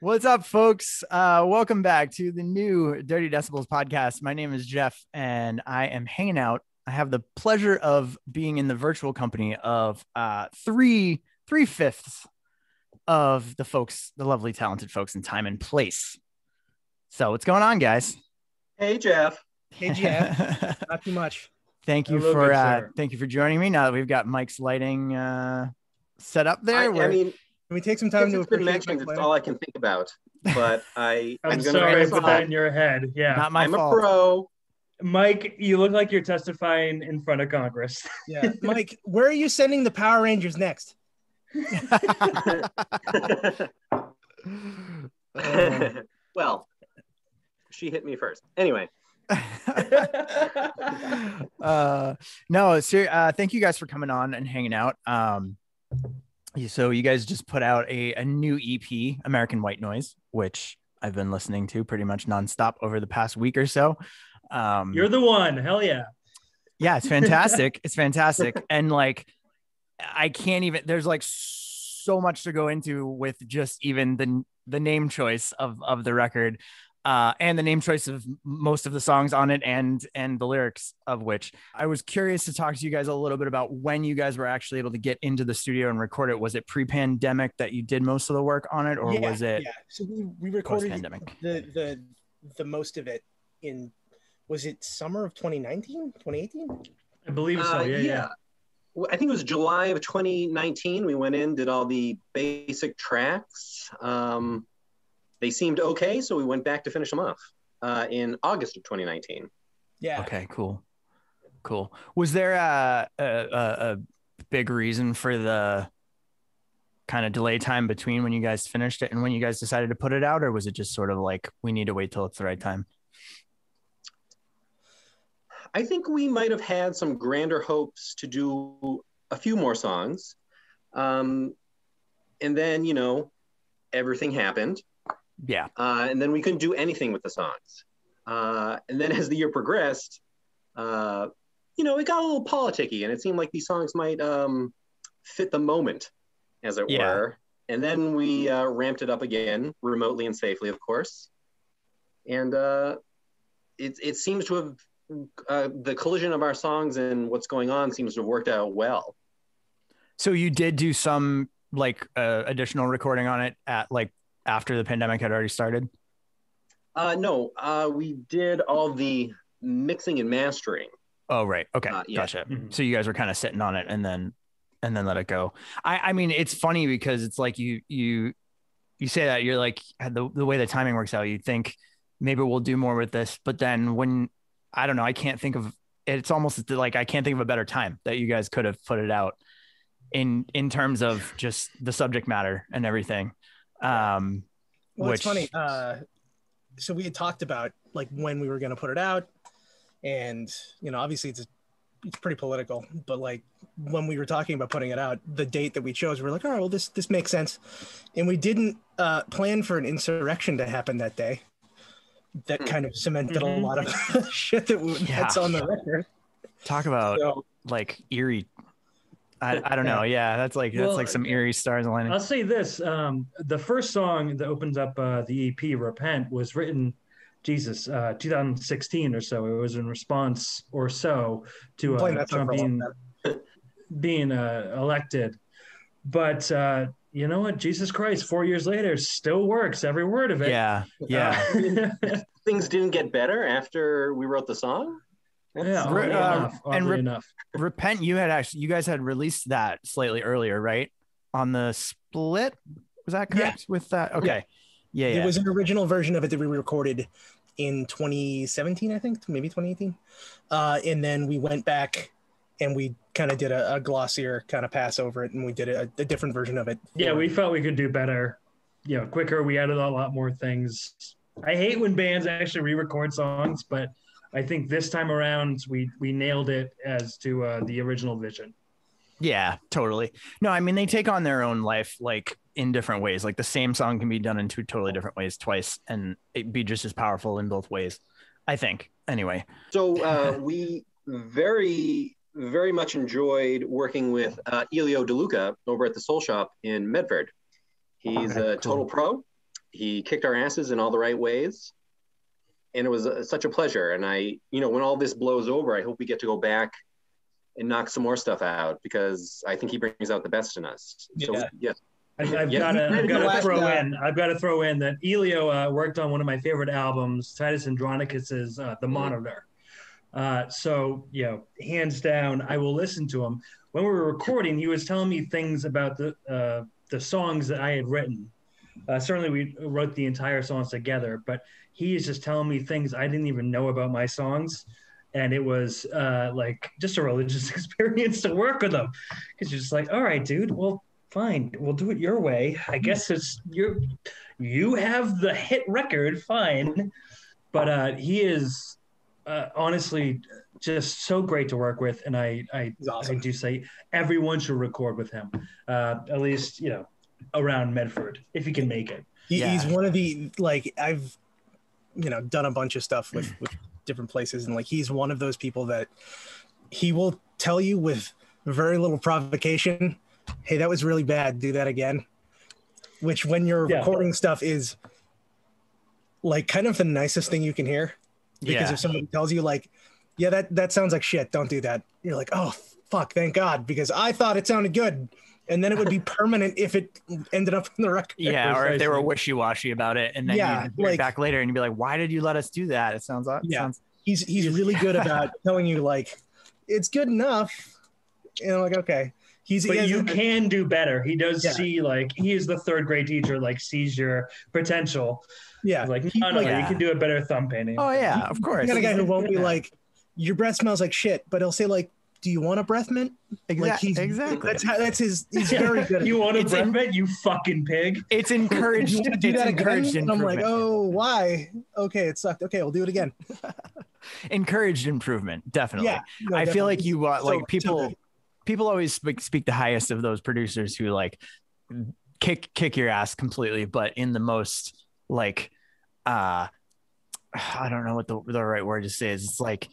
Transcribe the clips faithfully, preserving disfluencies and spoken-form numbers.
What's up, folks? Uh, welcome back to the new Dirty Decibels Podcast. My name is Jeff, and I am hanging out. I have the pleasure of being in the virtual company of uh, three three fifths of the folks, the lovely, talented folks in Time and Place. So what's going on, guys? Hey, Jeff. Hey, Jeff. Not too much. Thank you for bit, uh, thank you for joining me. Now that we've got Mike's lighting uh, set up there, I, I mean, can we take some time to? It's been mentioned. It's all I can think about. But I, I'm, I'm sorry to put that in your head. Yeah, not my I'm fault. I'm a pro. Mike, you look like you're testifying in front of Congress. Yeah, Mike, where are you sending the Power Rangers next? uh, well, she hit me first. Anyway. uh, no, ser- uh, thank you guys for coming on and hanging out. Um, so you guys just put out a, a new E P, American White Noise, which I've been listening to pretty much nonstop over the past week or so. Um, You're the one. Hell yeah. Yeah, it's fantastic. It's fantastic. And like, I can't even, there's like so much to go into with just even the the name choice of, of the record uh, and the name choice of most of the songs on it and, and the lyrics of which. I was curious to talk to you guys a little bit about when you guys were actually able to get into the studio and record it. Was it pre-pandemic that you did most of the work on it, or yeah, was it? Yeah, so we, we recorded post-pandemic? the the the most of it in, was it summer of twenty nineteen, twenty eighteen? I believe so, uh, yeah, yeah. yeah. I think it was July of twenty nineteen. We went in, did all the basic tracks. Um, they seemed okay, so we went back to finish them off uh, in August of twenty nineteen. Yeah. Okay, cool. Cool. Was there a, a, a big reason for the kind of delay time between when you guys finished it and when you guys decided to put it out, or was it just sort of like, we need to wait till it's the right time? I think we might have had some grander hopes to do a few more songs. Um, and then, you know, everything happened. Yeah. Uh, and then we couldn't do anything with the songs. Uh, and then as the year progressed, uh, you know, it got a little politicky, and it seemed like these songs might um, fit the moment, as it yeah. were. And then we uh, ramped it up again, remotely and safely, of course. And uh, it, it seems to have... Uh, the collision of our songs and what's going on seems to have worked out well. So you did do some like uh, additional recording on it at like after the pandemic had already started? Uh, no, uh, we did all the mixing and mastering. Oh, right. Okay. Uh, yeah. Gotcha. Mm-hmm. So you guys were kind of sitting on it and then, and then let it go. I, I mean, it's funny because it's like you, you, you say that you're like the, the way the timing works out, you think maybe we'll do more with this, but then when, I don't know. I can't think of, it's almost like, I can't think of a better time that you guys could have put it out in, in terms of just the subject matter and everything. Um, well, which... it's funny. Uh, so we had talked about like when we were going to put it out, and, you know, obviously it's, it's pretty political, but like when we were talking about putting it out, the date that we chose, we we're like, all right, well, this, this makes sense. And we didn't uh, plan for an insurrection to happen that day. That kind of cemented mm-hmm. a lot of shit that we, yeah. that's on the record. Talk about so, like eerie. I, I don't know. Yeah, that's like well, that's like some eerie stars aligning. I'll say this: um, the first song that opens up uh, the E P, "Repent," was written, Jesus, uh, two thousand sixteen or so. It was in response or so to uh, Trump being being uh, elected, but. Uh, You know what? Jesus Christ, four years later, still works, every word of it. Yeah, yeah. Uh, things didn't get better after we wrote the song? That's yeah, re- um, enough, and re- enough. Repent, you had actually, you guys had released that slightly earlier, right? On the split? Was that correct yeah. with that? Okay. Yeah, yeah. There yeah. was an original version of it that we recorded in twenty seventeen, I think, maybe twenty eighteen. Uh, and then we went back and we kind of did a, a glossier kind of pass over it, and we did a, a different version of it. Yeah, we felt we could do better, you know, quicker. We added a lot more things. I hate when bands actually re-record songs, but I think this time around we we nailed it as to uh, the original vision. Yeah, totally. No, I mean, they take on their own life, like in different ways. Like the same song can be done in two totally different ways twice, and it'd be just as powerful in both ways, I think. Anyway. So uh, we very... very much enjoyed working with uh, Elio DeLuca over at the Soul Shop in Medford. He's okay, a total cool. pro. He kicked our asses in all the right ways. And it was a, such a pleasure. And I, you know, when all this blows over, I hope we get to go back and knock some more stuff out, because I think he brings out the best in us. So, yeah. yeah. I've, I've yeah. got to throw uh, in, I've got to throw in that Elio uh, worked on one of my favorite albums, Titus Andronicus's uh, The Monitor. Uh, so, you know, hands down, I will listen to him. When we were recording, he was telling me things about the uh, the songs that I had written. Uh, certainly we wrote the entire songs together, but he is just telling me things I didn't even know about my songs. And it was uh, like just a religious experience to work with them. Because you're just like, all right, dude, well, fine. We'll do it your way. I guess it's you you have the hit record, fine. But uh, he is uh, honestly just so great to work with. And I, I, awesome. I do say everyone should record with him, uh, at least, you know, around Medford if he can make it. He, yeah. He's one of the, like, I've, you know, done a bunch of stuff with, with different places, and like he's one of those people that he will tell you with very little provocation, hey, that was really bad, do that again, which when you're yeah. recording stuff is like kind of the nicest thing you can hear, because yeah. if somebody tells you like, yeah, that that sounds like shit, don't do that, you're like, oh fuck, thank God, because I thought it sounded good. And then it would be permanent if it ended up in the record. Yeah, or if they were wishy-washy about it, and then yeah, you'd like, back later and you'd be like, why did you let us do that? It sounds odd. Yeah. Sounds- he's he's really good about telling you like, it's good enough. And I'm like, okay. He's, but he you a- can do better. He does yeah. see, like, he is the third grade teacher, like, sees your potential. Yeah. Like, no, no, like, yeah. you can do a better thumb painting. Oh, yeah, he, of course. You got a guy who won't be like, your breath smells like shit, but he'll say like, do you want a breath mint? Exactly. Like he's, exactly. That's how. That's his. He's very good. At you want a it's breath in, mint? You fucking pig! It's encouraged. to do it's that encouraged. And I'm like, oh, why? Okay, it sucked. Okay, we'll do it again. Encouraged improvement, definitely. Yeah, no, I definitely. feel like you uh, like so, people. So people always speak, speak the highest of those producers who like kick kick your ass completely, but in the most like, uh, I don't know what the the right word to say is. It's like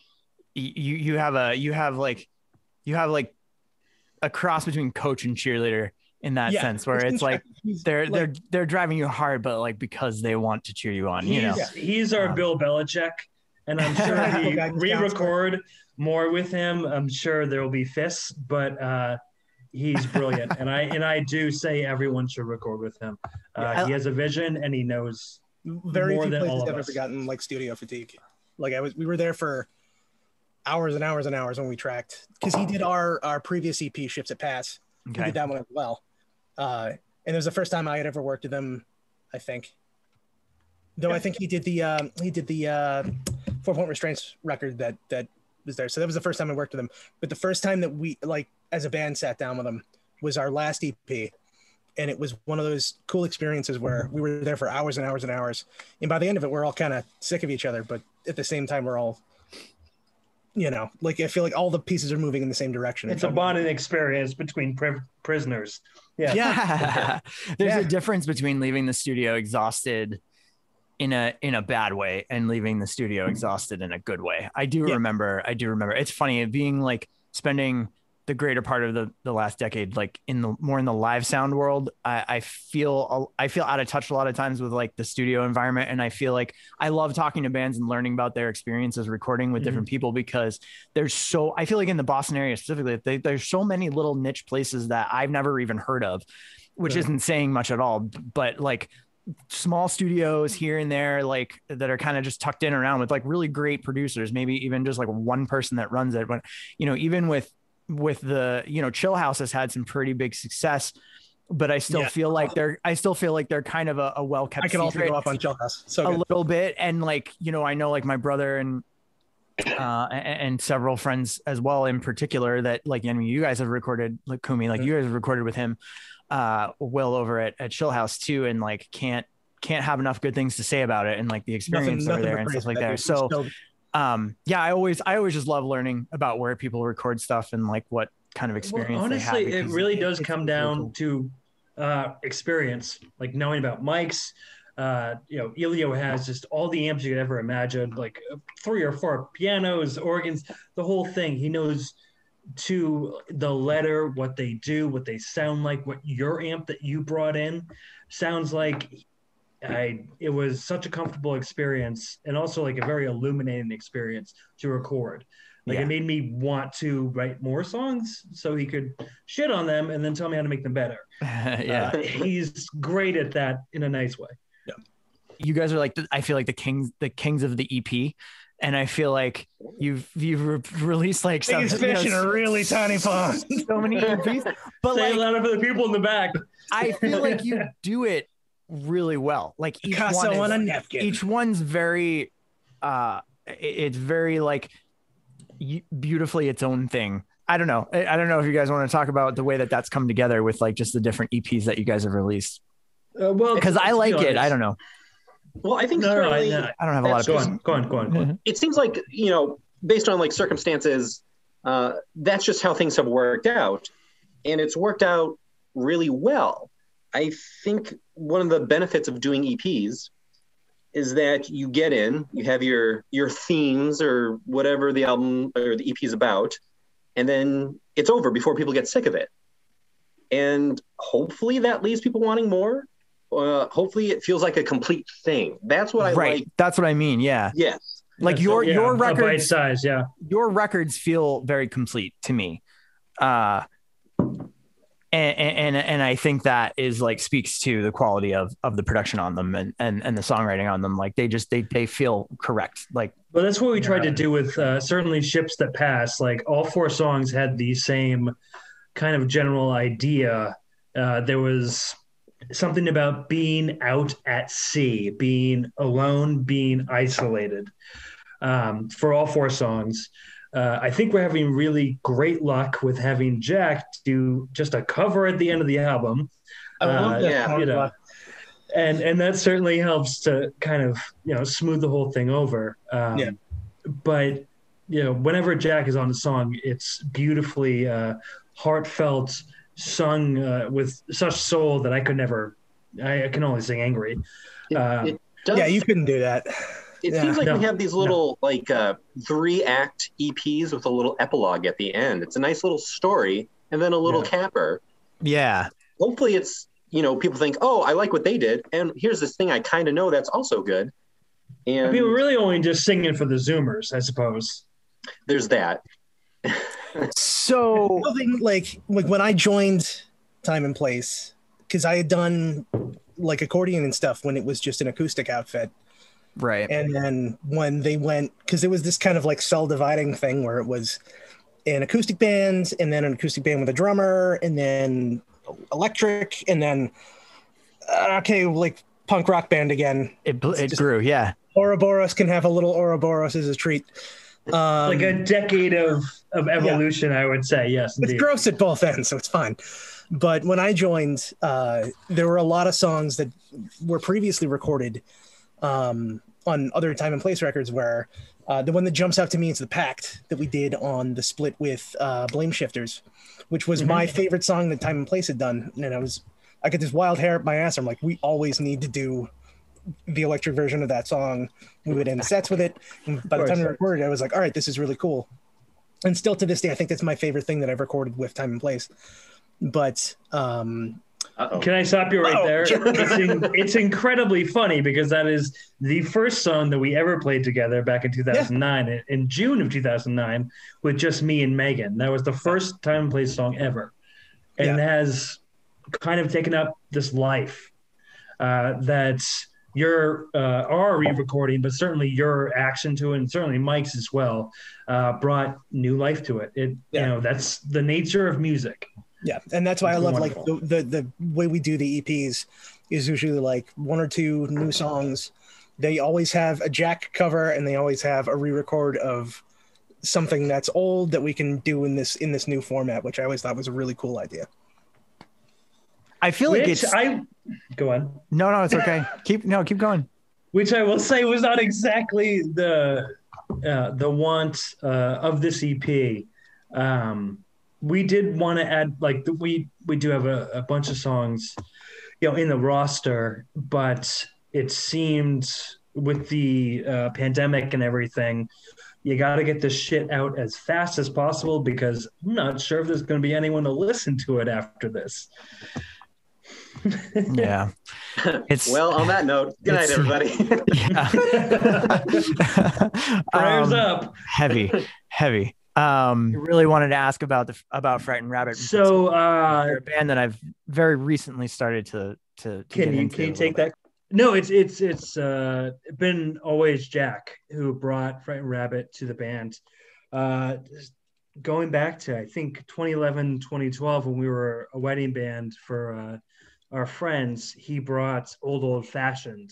you you have a you have like. You have like a cross between coach and cheerleader in that yeah, sense, where it's like they're like, they're they're driving you hard, but like because they want to cheer you on. You know, he's our um, Bill Belichick, and I'm sure we re-record more with him. I'm sure there will be fists, but uh, he's brilliant, and I and I do say everyone should record with him. Uh, yeah, he has a vision, and he knows very more few than places all of I've us. Ever gotten like studio fatigue. Like I was, we were there for. Hours and hours and hours when we tracked, because he did our our previous E P Ships That Pass. Okay. He did that one as well, uh, and it was the first time I had ever worked with him, I think. Though yeah. I think he did the um, he did the uh, four point restraints record that that was there. So that was the first time I worked with him. But the first time that we like as a band sat down with him was our last E P, and it was one of those cool experiences where we were there for hours and hours and hours, and by the end of it, we're all kind of sick of each other, but at the same time, we're all you know, like I feel like all the pieces are moving in the same direction. It's a bonding experience between pri- prisoners. Yeah, yeah. There's yeah. a difference between leaving the studio exhausted in a in a bad way and leaving the studio exhausted in a good way. I do yeah. remember. I do remember. It's funny being like spending the greater part of the, the last decade like in the more in the live sound world. I, I feel I feel out of touch a lot of times with like the studio environment, and I feel like I love talking to bands and learning about their experiences recording with mm-hmm. different people, because there's so I feel like in the Boston area specifically they, there's so many little niche places that I've never even heard of, which yeah. isn't saying much at all, but like small studios here and there like that are kind of just tucked in around with like really great producers, maybe even just like one person that runs it. But you know, even with with the, you know, Chill House has had some pretty big success, but I still yeah. feel like they're, I still feel like they're kind of a, a well-kept I can also go off on Chill House so a good. Little bit. And like, you know, I know like my brother and, uh, and, and several friends as well in particular that like, I mean, you guys have recorded like Kumi, like mm-hmm. you guys have recorded with him, uh, well over at, at Chill House too. And like, can't, can't have enough good things to say about it. And like the experience nothing, over nothing there and stuff like that. that. So, still- Um, yeah, I always, I always just love learning about where people record stuff and like what kind of experience well, honestly, they have. Honestly, it really does come down to, uh, experience, like knowing about mics, uh, you know, Elio has just all the amps you could ever imagine, like three or four pianos, organs, the whole thing. He knows to the letter, what they do, what they sound like, what your amp that you brought in sounds like. I it was such a comfortable experience, and also like a very illuminating experience to record. Like yeah. It made me want to write more songs so he could shit on them and then tell me how to make them better. yeah, uh, he's great at that in a nice way. Yeah. You guys are like, I feel like the kings, the kings of the E P. And I feel like you've you've re- released like some, fish you know, in a really tiny pond. So many E Ps. But say like, a lot of the people in the back. I feel like you do it really well. Like each one, is, on a napkin. Each one's very, uh, it's very like beautifully its own thing. I don't know. I don't know if you guys want to talk about the way that that's come together with like just the different E Ps that you guys have released. Uh, well, because I like it. I don't know. Well, I think no, certainly, no, no. I don't have a lot of go on, go on, go on, go on. It seems like, you know, based on like circumstances, uh, that's just how things have worked out. And it's worked out really well. I think one of the benefits of doing E Ps is that you get in, you have your your themes or whatever the album or the E P is about, and then it's over before people get sick of it. And hopefully that leaves people wanting more. Uh, hopefully it feels like a complete thing. That's what I right. like. That's what I mean. Yeah. Yes. Like That's your, a, yeah, your records, a bite size, yeah. Your records feel very complete to me. Uh, and, and, and I think that is like, speaks to the quality of, of the production on them and, and, and the songwriting on them. Like they just, they, they feel correct. Like, well, that's what we tried uh, to do with uh, certainly Ships That Pass. Like all four songs had the same kind of general idea. Uh, there was something about being out at sea, being alone, being isolated, um, for all four songs. Uh, I think we're having really great luck with having Jack do just a cover at the end of the album. I love uh, that. You know, and, and that certainly helps to kind of, you know, smooth the whole thing over. Um, yeah. But, you know, whenever Jack is on the song, it's beautifully uh, heartfelt, sung uh, with such soul that I could never, I, I can only sing angry. It, um, it does, yeah, you couldn't do that. It yeah. seems like no, we have these little no. like uh, three act E Ps with a little epilogue at the end. It's a nice little story and then a little yeah. capper. Yeah. Hopefully it's, you know, people think, oh, I like what they did. And here's this thing I kind of know that's also good. And people really only just singing for the Zoomers, I suppose. There's that. So like like when I joined Time and Place, because I had done like accordion and stuff when it was just an acoustic outfit, right? And then when they went, because it was this kind of like cell dividing thing where it was an acoustic band and then an acoustic band with a drummer and then electric and then uh, okay like punk rock band again. It, it grew yeah. Ouroboros can have a little Ouroboros as a treat. Um, like a decade of, of evolution, yeah. I would say. Yes, indeed. It's gross at both ends, so it's fine. But when I joined, uh, there were a lot of songs that were previously recorded um, on other Time and Place records where uh, the one that jumps out to me is The Pact that we did on the split with uh, Blame Shifters, which was mm-hmm. my favorite song that Time and Place had done. And I was, I got this wild hair up my ass. I'm like, we always need to do the electric version of that song. We would end sets with it. And by the time we recorded, I was like, all right, this is really cool. And still to this day, I think that's my favorite thing that I've recorded with Time and Place. But um, can I stop you right Uh-oh. there? It's, in, it's incredibly funny because that is the first song that we ever played together back in two thousand nine, yeah. in June of two thousand nine, with just me and Megan. That was the first Time and Place song ever. And yeah. it has kind of taken up this life uh, that's, your uh, our re-recording, but certainly your action to it, and certainly Mike's as well, uh, brought new life to it. It yeah. you know, that's the nature of music. Yeah, and that's why it's I love wonderful. like the, the the way we do the E Ps is usually like one or two new songs. They always have a Jack cover, and they always have a re-record of something that's old that we can do in this in this new format, which I always thought was a really cool idea. I feel Which like it's. I go on. No, no, it's okay. keep no, keep going. Which I will say was not exactly the uh, the want uh, of this E P. Um, we did want to add, like we we do have a, a bunch of songs, you know, in the roster, but it seemed with the uh, pandemic and everything, you got to get this shit out as fast as possible because I'm not sure if there's going to be anyone to listen to it after this. Yeah. It's, well, on that note, good night, everybody. Prayers um, up. Heavy, heavy. Um, I really wanted to ask about the about Frightened Rabbit. So, uh, they're a band that I've very recently started to to. to can get you into can you take bit. that? No, it's it's it's uh, been always Jack who brought Frightened Rabbit to the band. Uh, going back to, I think, twenty eleven, twenty twelve, when we were a wedding band for uh, our friends, he brought Old Old Fashioned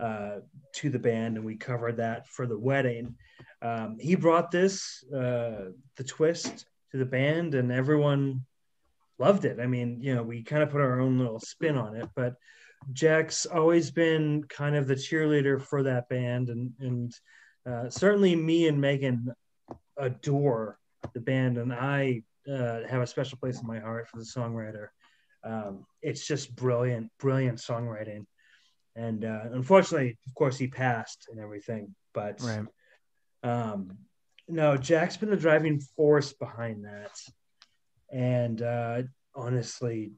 uh, to the band, and we covered that for the wedding. Um, he brought this, uh, the Twist, to the band, and everyone loved it. I mean, you know, we kind of put our own little spin on it, but Jack's always been kind of the cheerleader for that band, and, and uh, certainly me and Megan adore the band, and I uh, have a special place in my heart for the songwriter. Um, it's just brilliant, brilliant songwriting. And uh, unfortunately, of course, he passed and everything, but right. um, no, Jack's been the driving force behind that. And uh, honestly,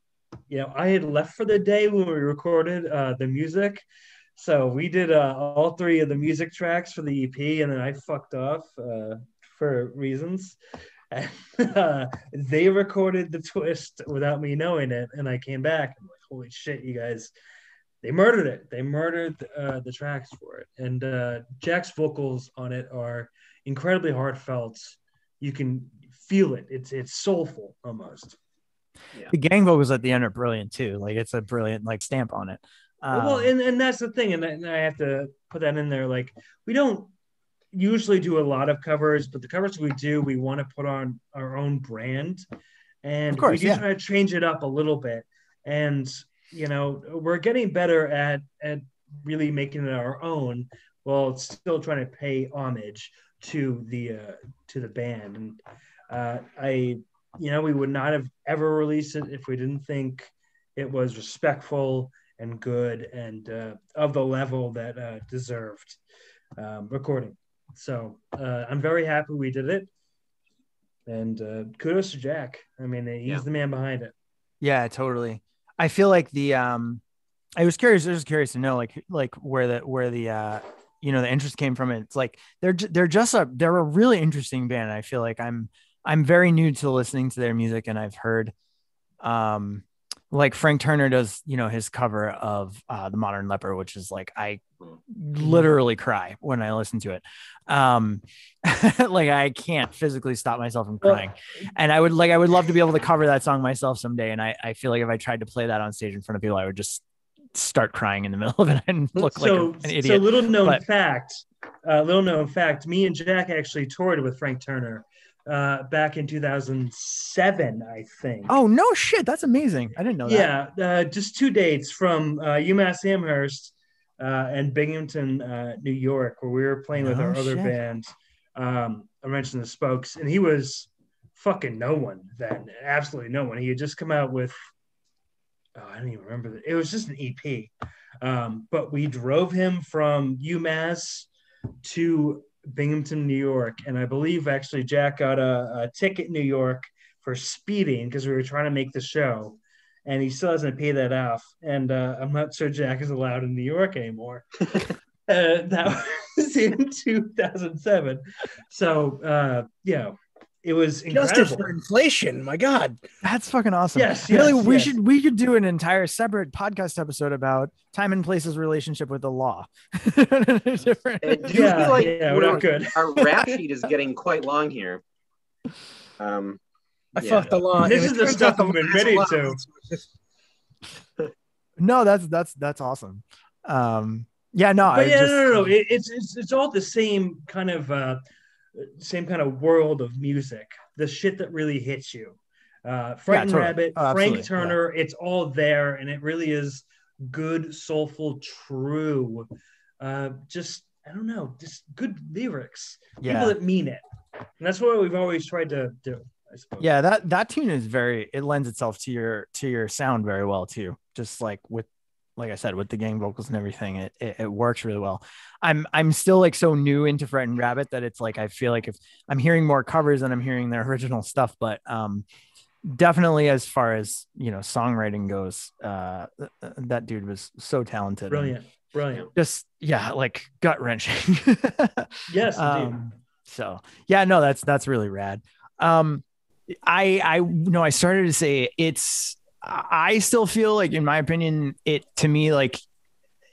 you know, I had left for the day when we recorded uh, the music. So we did uh, all three of the music tracks for the E P, and then I fucked off uh, for reasons. And, uh, they recorded the Twist without me knowing it, and I came back and I'm like, holy shit, you guys, they murdered it. They murdered uh, the tracks for it. And uh, Jack's vocals on it are incredibly heartfelt. You can feel it. It's it's soulful almost. Yeah. The gang vocals at the end are brilliant too. Like, it's a brilliant like stamp on it. Um, well, and, and that's the thing, and I, and I have to put that in there. Like, we don't usually do a lot of covers, but the covers we do, we want to put on our own brand, and of course, we do yeah. try to change it up a little bit. And you know, we're getting better at at really making it our own, while still trying to pay homage to the uh, to the band. And uh, I, you know, we would not have ever released it if we didn't think it was respectful and good, and uh, of the level that uh, deserved um, recording. So uh, I'm very happy we did it, and uh, kudos to Jack. I mean, he's yeah. the man behind it. Yeah, totally. I feel like the um, I was curious. I was curious to know, like, like where the where the uh, you know, the interest came from. It's like they're they're just a they're a really interesting band. I feel like I'm I'm very new to listening to their music, and I've heard um, like Frank Turner does, you know, his cover of uh, The Modern Leper, which is like, I literally cry when I listen to it. Um, like, I can't physically stop myself from crying. And I would like, I would love to be able to cover that song myself someday. And I, I feel like if I tried to play that on stage in front of people, I would just start crying in the middle of it and look so, like a, an idiot. So little known but, fact, uh, little known fact, me and Jack actually toured with Frank Turner uh back in two thousand seven, I think. Oh no shit, that's amazing. I didn't know that. Yeah, uh, just two dates from uh UMass Amherst uh and Binghamton, uh New York, where we were playing no with our shit. other band, um A Wrench in the Spokes, and he was fucking no one then, absolutely no one. He had just come out with oh, I don't even remember, it was just an E P, um but we drove him from UMass to Binghamton, New York, and I believe actually Jack got a, a ticket in New York for speeding because we were trying to make the show, and he still hasn't paid that off. And uh, I'm not sure Jack is allowed in New York anymore. uh, that was in two thousand seven. So uh, yeah, it was incredible. Justice for inflation. My God, that's fucking awesome. Yes, yes, really, we yes. should we could do an entire separate podcast episode about Time and Place's relationship with the law. Different. Yeah, like, yeah, we're not good. Our rap sheet is getting quite long here. Um, I yeah. fucked the law. This is the stuff I'm ready to. No, that's that's that's awesome. Um, yeah, no, but I yeah, just, no, no, no. It, it's it's it's all the same kind of. Uh, same kind of world of music, the shit that really hits you. Uh, Frightened yeah, totally. Rabbit, oh, Frank Turner, yeah. It's all there, and it really is good, soulful, true. Uh, just, I don't know, just good lyrics. Yeah. People that mean it. And that's what we've always tried to do, I suppose. Yeah, that, that tune is very, it lends itself to your to your sound very well, too. Just like with, like I said, with the gang vocals and everything, it, it it works really well. I'm I'm still like so new into Frightened Rabbit that it's like I feel like if I'm hearing more covers than I'm hearing their original stuff, but um, definitely as far as, you know, songwriting goes, uh, th- that dude was so talented. Brilliant. Brilliant. Just, yeah. Like gut wrenching. Yes. Um, so yeah, no, that's, that's really rad. Um, I, I no, I started to say it's, I still feel like, in my opinion, it to me, like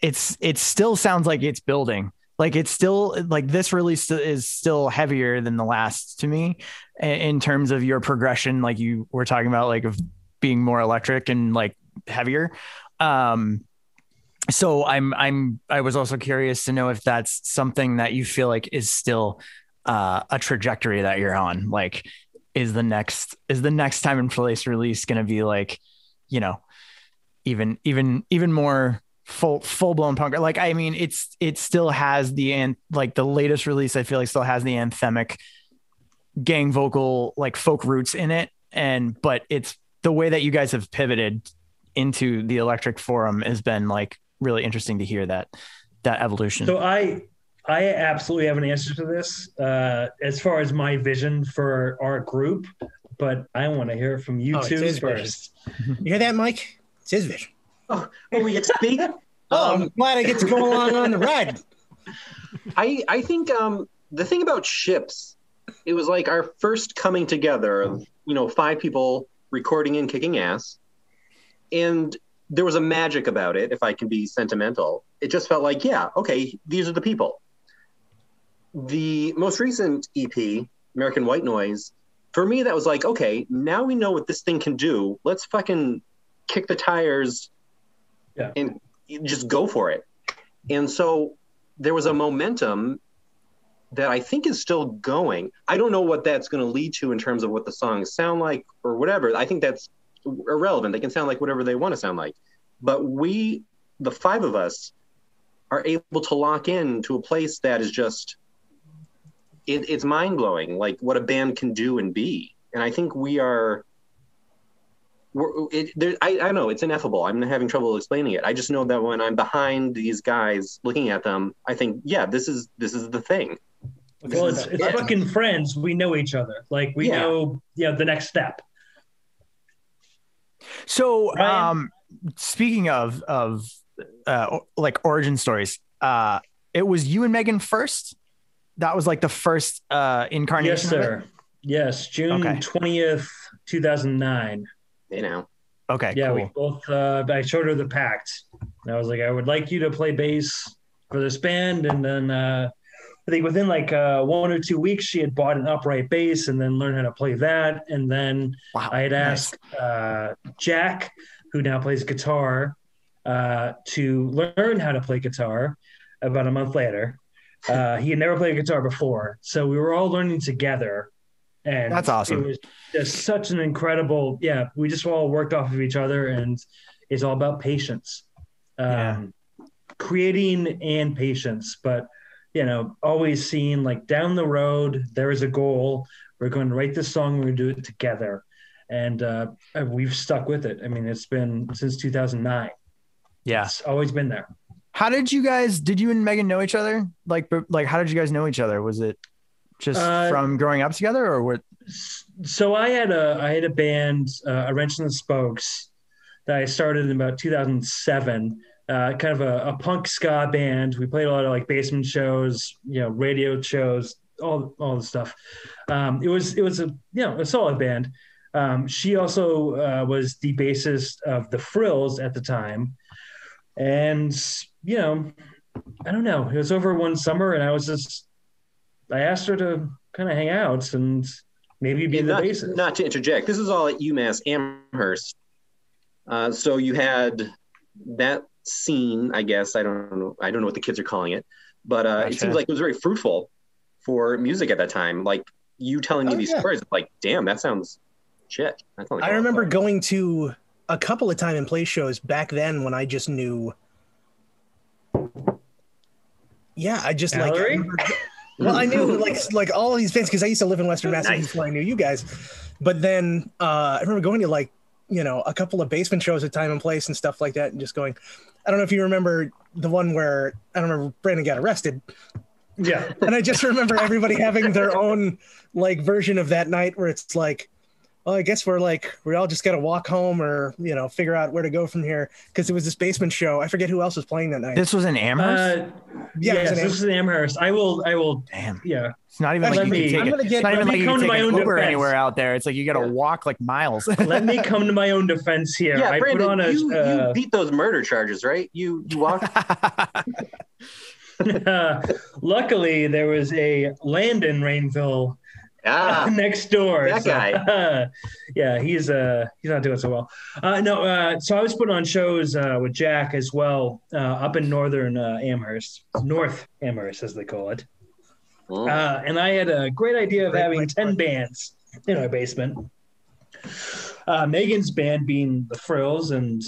it's, it still sounds like it's building. Like it's still like this release is still heavier than the last to me in terms of your progression. Like you were talking about, like of being more electric and like heavier. Um, so I'm, I'm, I was also curious to know if that's something that you feel like is still uh, a trajectory that you're on. Like, is the next, is the next Time and Place release going to be like, you know, even, even, even more full full blown punk? Like, I mean, it's it still has the and like the latest release, I feel like, still has the anthemic gang vocal, like folk roots in it, and but it's the way that you guys have pivoted into the electric forum has been like really interesting to hear that that evolution. So I I absolutely have an answer to this uh as far as my vision for our group, but I want to hear from you oh, two first. You hear that, Mike? It's his vision. Oh, oh, we get to speak? Oh, I'm glad I get to go along on the ride. I I think um, the thing about Ships, it was like our first coming together of, you know, five people recording and kicking ass. And there was a magic about it, if I can be sentimental. It just felt like, yeah, okay, these are the people. The most recent E P, American White Noise, for me, that was like, okay, now we know what this thing can do. Let's fucking kick the tires. Yeah. And just go for it. And so there was a momentum that I think is still going. I don't know what that's going to lead to in terms of what the songs sound like or whatever. I think that's irrelevant. They can sound like whatever they want to sound like. But we, the five of us, are able to lock in to a place that is just, it, it's mind-blowing, like what a band can do and be. And I think we are... We're, it, there, I, I know it's ineffable. I'm having trouble explaining it. I just know that when I'm behind these guys, looking at them, I think, yeah, this is this is the thing. Well, it's, it's yeah. fucking friends. We know each other. Like we yeah. know, yeah, the next step. So, um, speaking of of uh, like origin stories, uh, it was you and Megan first. That was like the first uh, incarnation. Yes, sir. Yes, June twentieth, two thousand nine. You know. Okay. Yeah, cool. We both. Uh, I showed her the Pact. And I was like, I would like you to play bass for this band, and then uh, I think within like uh, one or two weeks, she had bought an upright bass and then learned how to play that. And then wow, I had nice. asked uh, Jack, who now plays guitar, uh, to learn how to play guitar. About a month later, uh, he had never played guitar before, so we were all learning together. And that's awesome. It was just such an incredible, yeah, we just all worked off of each other, and it's all about patience, um, yeah. creating and patience, but, you know, always seeing like down the road, there is a goal. We're going to write this song. We're going to do it together. And uh, we've stuck with it. I mean, it's been since two thousand nine. Yeah. It's always been there. How did you guys, did you and Megan know each other? Like, like, how did you guys know each other? Was it just uh, from growing up together, or what? So I had a I had a band, uh, A Wrench in the Spokes, that I started in about two thousand seven. Uh, kind of a, a punk ska band. We played a lot of like basement shows, you know, radio shows, all all the stuff. Um, it was it was a you know a solid band. Um, she also uh, was the bassist of the Frills at the time, and you know, I don't know. It was over one summer, and I was just. I asked her to kind of hang out and maybe be yeah, the not, basis. Not to interject. This is all at UMass Amherst. Uh, so you had that scene, I guess. I don't know. I don't know what the kids are calling it, but uh, gotcha. It seems like it was very fruitful for music at that time. Like you telling me oh, these yeah. stories, like, damn, that sounds shit. That sounds like I remember fun. Going to a couple of Time and Place shows back then when I just knew. Yeah, I just Valerie? like. I Well, I knew like like all these bands because I used to live in Western Massachusetts nice. before I knew you guys. But then uh, I remember going to like, you know, a couple of basement shows at Time and Place and stuff like that and just going, I don't know if you remember the one where, I don't remember, Brandon got arrested. Yeah. And I just remember everybody having their own like version of that night where it's like, well, I guess we're like, we all just got to walk home or, you know, figure out where to go from here. Because it was this basement show. I forget who else was playing that night. This was in Amherst? Uh, yeah, yes, this was in Amherst. I will, I will. Damn. Yeah. It's not even like you can take an Uber anywhere out there. It's like you got to yeah. walk like miles. Let me come to my own defense here. Yeah, I Brandon, put on a, you, uh, you beat those murder charges, right? You, you walked. uh, luckily, there was a Landon Rainville Ah, next door. That so, guy. Uh, yeah, he's uh he's not doing so well. Uh, no, uh, so I was putting on shows uh, with Jack as well uh, up in northern uh, Amherst, North Amherst as they call it. Oh. Uh, and I had a great idea of great having ten bands in our basement. Uh, Megan's band being the Frills, and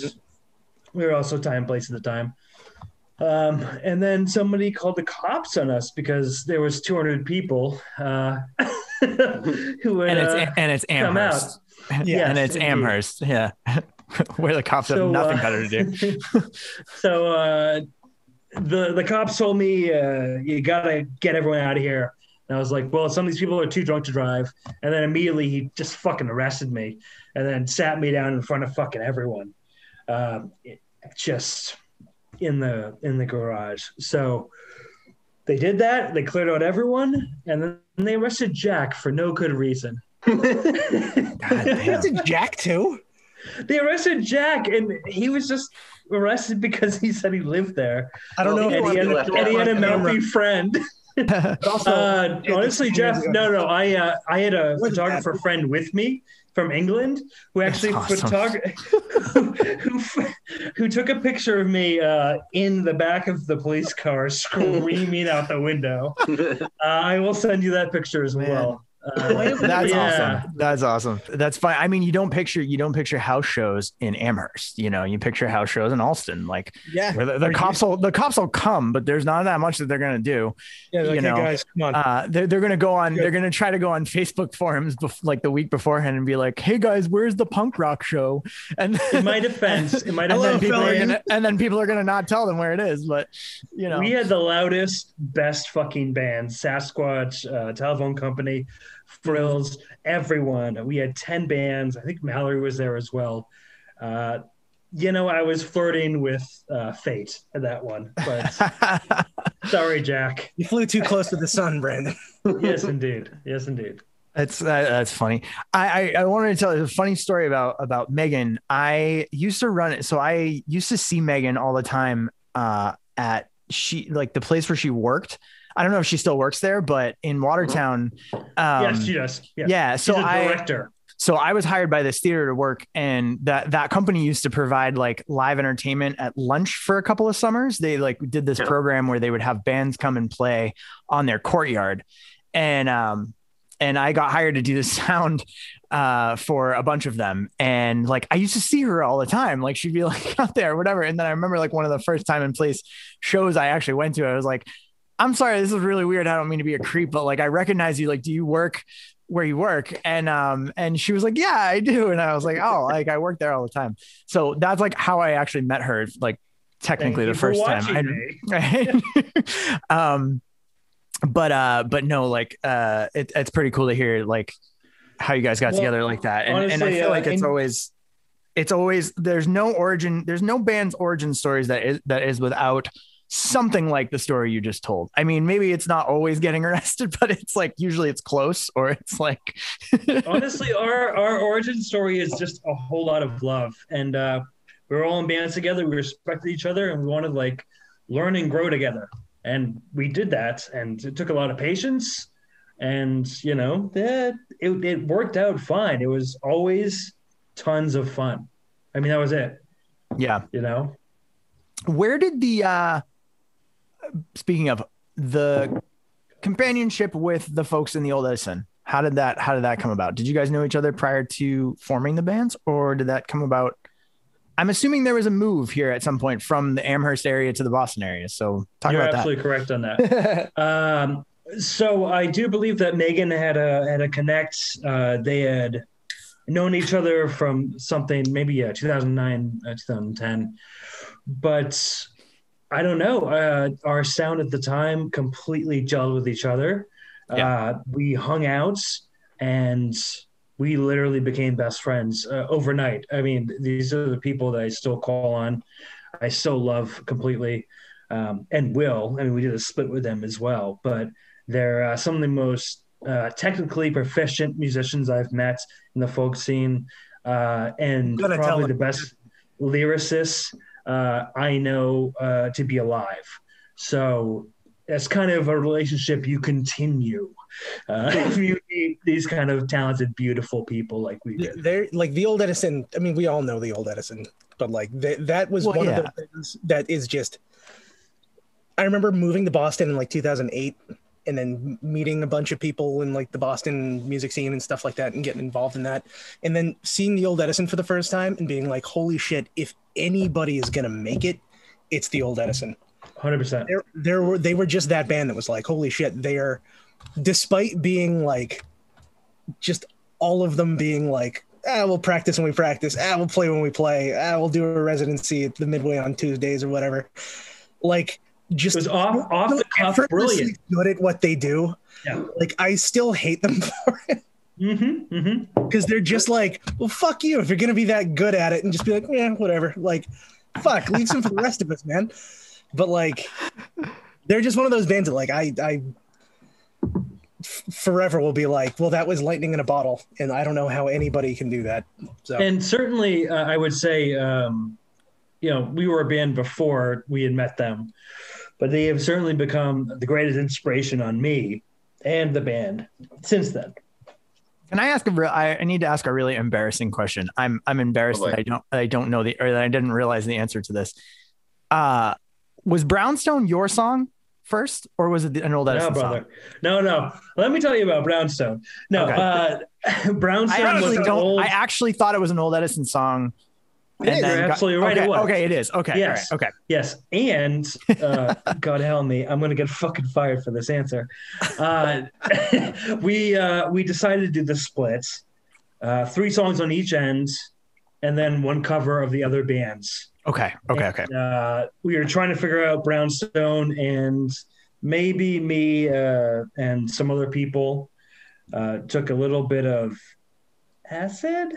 we were also Time and Place at the time. Um, and then somebody called the cops on us because there was two hundred people uh, who would, and it's uh, and it's Amherst, yes, and it's indeed. Amherst, yeah, where the cops so, have nothing uh, better to do. so uh, the the cops told me uh, you gotta get everyone out of here, and I was like, well, some of these people are too drunk to drive. And then immediately he just fucking arrested me, and then sat me down in front of fucking everyone. Uh, it just. in the in the garage. So they did that, they cleared out everyone, and then they arrested Jack for no good reason. God damn. They arrested Jack too? They arrested Jack, and he was just arrested because he said he lived there. I don't well, know if he had, left and he had a mouthy friend. also, uh, honestly, Jeff, no, no, I uh, I had a photographer friend with me from England who actually awesome. photog- who, who, who took a picture of me uh, in the back of the police car screaming out the window. Uh, I will send you that picture as Man. well. Uh, that's yeah. awesome. That's awesome. That's fine. I mean, you don't picture you don't picture house shows in Amherst. You know, you picture house shows in Alston. Like, yeah, where the, the cops you? will the cops will come, but there's not that much that they're gonna do. Yeah, you like, know, hey guys, come on. Uh, they're they're gonna go on. Good. They're gonna try to go on Facebook forums bef- like the week beforehand and be like, "Hey guys, where's the punk rock show?" And in my defense, in my defense, people are gonna, and then people are gonna not tell them where it is. But you know, we had the loudest, best fucking band, Sasquatch, uh, Telephone Company, Frills, everyone. We had ten bands. I think Mallory was there as well. Uh, you know, I was flirting with uh, fate at that one. But sorry, Jack. You flew too close to the sun, Brandon. Yes, indeed. Yes, indeed. That's uh, that's funny. I, I, I wanted to tell you a funny story about about Megan. I used to run it. So I used to see Megan all the time uh, at she like the place where she worked. I don't know if she still works there, but in Watertown. Um, yes, she does. Yes. Yeah. So She's a director. I, so I was hired by this theater to work, and that, that company used to provide like live entertainment at lunch for a couple of summers. They like did this yeah. program where they would have bands come and play on their courtyard. And, um, and I got hired to do the sound uh, for a bunch of them. And like, I used to see her all the time. Like she'd be like out there, whatever. And then I remember like one of the first Time and Place shows I actually went to, I was like, I'm sorry, this is really weird. I don't mean to be a creep, but like, I recognize you. Like, do you work where you work? And, um, and she was like, yeah, I do. And I was like, oh, like I work there all the time. So that's like how I actually met her. Like technically Thank the first time. I, I, um, but, uh, but no, like, uh, it, it's pretty cool to hear like how you guys got well, together like that. And, honestly, and I feel uh, like it's and- always, it's always, there's no origin. There's no band's origin stories that is, that is without something like the story you just told. I mean, maybe it's not always getting arrested, but it's like usually it's close, or it's like honestly our our origin story is just a whole lot of love, and uh we were all in bands together, we respected each other, and we wanted to like learn and grow together, and we did that, and it took a lot of patience, and you know that it, it worked out fine. It was always tons of fun. I mean, that was it. Yeah, you know, where did the uh speaking of the companionship with the folks in the Old Edison, how did that, how did that come about? Did you guys know each other prior to forming the bands, or did that come about? I'm assuming there was a move here at some point from the Amherst area to the Boston area. So talk You're about that. You're absolutely correct on that. um, so I do believe that Megan had a, had a connect. Uh, they had known each other from something, maybe yeah, two thousand nine, uh, two thousand ten, but I don't know. Uh, our sound at the time completely gelled with each other. Yeah. Uh, we hung out, and we literally became best friends uh, overnight. I mean, these are the people that I still call on. I still love completely, um, and will. I mean, we did a split with them as well, but they're uh, some of the most uh, technically proficient musicians I've met in the folk scene, uh, and probably the best lyricists uh, I know uh, to be alive. So that's kind of a relationship you continue uh, if you meet these kind of talented, beautiful people like we did. They're like the old Edison. I mean, we all know the old Edison, but like they, that was well, one yeah. of the things that is just. I remember moving to Boston in like two thousand eight, and then meeting a bunch of people in like the Boston music scene and stuff like that, and getting involved in that, and then seeing the old Edison for the first time and being like, "Holy shit! If anybody is gonna make it, it's the old Edison." one hundred percent. There, there were they were just that band that was like, holy shit, they are, despite being like, just all of them being like, ah, we'll practice when we practice, ah, we'll play when we play, ah, we'll do a residency at the Midway on Tuesdays or whatever. Like, just it was off off the cuff, brilliant. Good at what they do. Yeah. Like, I still hate them for it. Mm-hmm. Mm-hmm. Because they're just like, well, fuck you if you're gonna be that good at it, and just be like, yeah, whatever. Like, fuck, leave some for the rest of us, man. But like, they're just one of those bands that like I, I f- forever will be like, well, that was lightning in a bottle, and I don't know how anybody can do that. So. And certainly, uh, I would say, um, you know, we were a band before we had met them, but they have certainly become the greatest inspiration on me and the band since then. Can I ask a real? I need to ask a really embarrassing question. I'm I'm embarrassed oh, that I don't I don't know the or that I didn't realize the answer to this. Uh Was Brownstone your song first, or was it an old Edison no, brother. song? No, no. Let me tell you about Brownstone. No, okay. uh, Brownstone I was an old... I actually thought it was an old Edison song. It and is. You're absolutely got... right. Okay. It was. Okay, it is. Okay. Yes. All right. Okay. Yes. And, uh, God help me, I'm going to get fucking fired for this answer. Uh, we uh, we decided to do the splits, uh, three songs on each end, and then one cover of the other band's. Okay. Okay. And, okay. Uh, we were trying to figure out Brownstone and maybe me uh, and some other people uh, took a little bit of acid,